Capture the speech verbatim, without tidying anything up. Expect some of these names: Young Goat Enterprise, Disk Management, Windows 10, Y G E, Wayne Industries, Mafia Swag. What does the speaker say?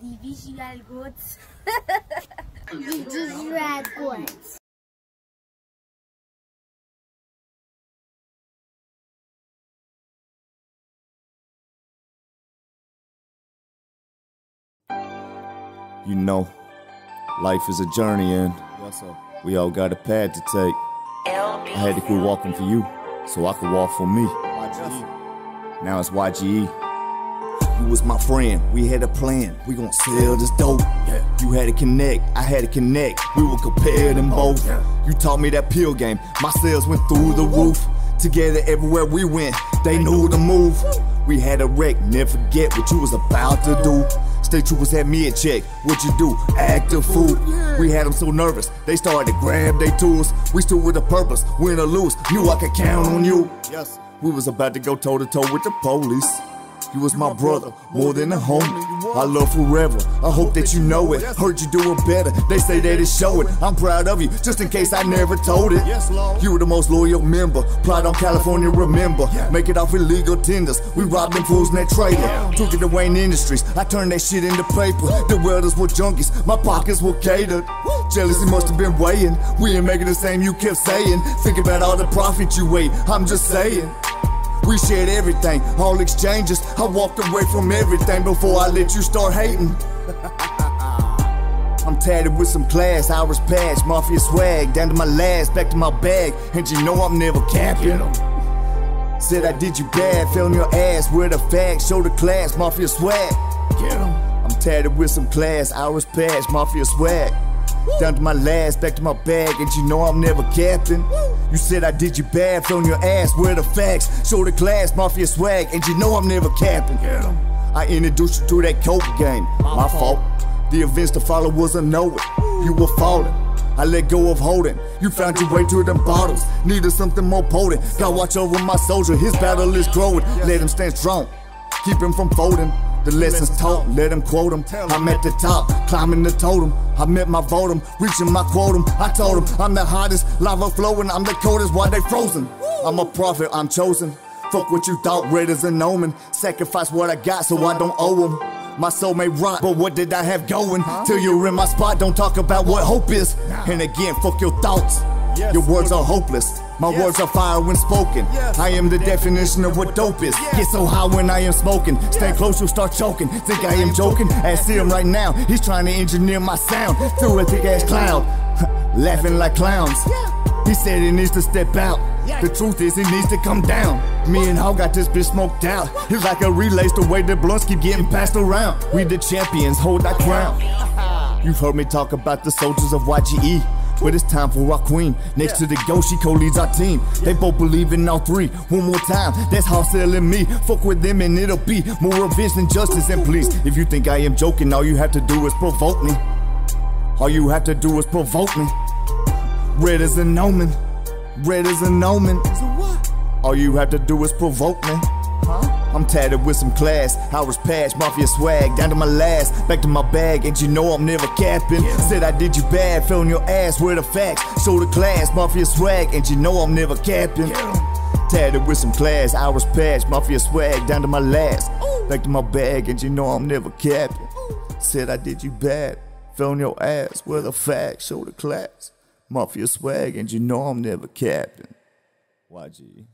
the visual goods. The visual goods. You know, life is a journey and we all got a path to take. I had to quit walking for you so I could walk for me. Now it's Y G E. You was my friend, we had a plan, we gon' sell this dope. Yeah. You had to connect, I had to connect, we would compare them both. Oh, yeah. You taught me that pill game, my sales went through the roof. Together everywhere we went, they knew the move. We had a wreck, never forget what you was about to do. State troopers had me in check, what you do, act a fool. We had them so nervous, they started to grab their tools. We stood with a purpose, win or lose, knew I could count on you. Yes. We was about to go toe to toe with the police. You was my brother, more than a homie. I love forever, I hope that you know it. Heard you do it better, they say that it's showing. I'm proud of you, just in case I never told it. You were the most loyal member, plot on California, remember. Make it off illegal tenders, we robbed them fools in that trailer. Took it to Wayne Industries, I turned that shit into paper. The welders were junkies, my pockets were catered. Jealousy must have been weighing, we ain't making the same you kept saying. Think about all the profit you ate, I'm just saying. We shared everything, all exchanges. I walked away from everything before I let you start hating. I'm tatted with some class, hours passed, mafia swag, down to my last, back to my bag, and you know I'm never capping. Said I did you bad, fell on your ass, wear the facts, show the class, mafia swag. I'm tatted with some class, hours passed, mafia swag. Down to my last, back to my bag, and you know I'm never captain. You said I did you bad, fell on your ass, wear the facts, show the class, mafia swag, and you know I'm never captain. I introduced you to that coke game, my fault. The events to follow was unknown. You were falling, I let go of holding. You found your way to them bottles, needed something more potent. God watch over my soldier, his battle is growing. Let him stand strong, keep him from folding. The lessons taught, let them quote them. I'm at the top, climbing the totem. I met my votum, reaching my quotum. I told them I'm the hottest, lava flowing. I'm the coldest, why they frozen? I'm a prophet, I'm chosen. Fuck what you thought, red is an omen. Sacrifice what I got so I don't owe them. My soul may rot, but what did I have going? Till you're in my spot, don't talk about what hope is. And again, fuck your thoughts. Yes. Your words are hopeless, my yes. words are fire when spoken. Yes. I am the definition of what dope is. Yes. Get so high when I am smoking. Yes. Stay close, you'll start choking. Think I am joking? Ask him right now, he's trying to engineer my sound. Through a thick ass cloud, laughing like clowns. Yeah. He said he needs to step out. Yeah. The truth is he needs to come down. Me and Hog got this bitch smoked out. It's like a relays the way the blunts keep getting passed around. We the champions, hold our crown. You've heard me talk about the soldiers of Y G E. But it's time for our queen. Next yeah. to the go, she co-leads our team. Yeah. They both believe in all three. One more time, that's how selling me. Fuck with them and it'll be more revenge than justice and please. If you think I am joking, all you have to do is provoke me. All you have to do is provoke me. Red is an omen. Red is an omen. All you have to do is provoke me. Huh? I'm tatted with some class, hours past, mafia swag, down to my last, back to my bag, and you know I'm never capping. Yeah. Said I did you bad, fell on your ass, wear the facts, show the class, mafia swag, and you know I'm never capping. Yeah. Tatted with some class, hours past, mafia swag, down to my last, Ooh. back to my bag, and you know I'm never capping. Said I did you bad, fell on your ass, wear the facts, show the class, mafia swag, and you know I'm never capping. Y G.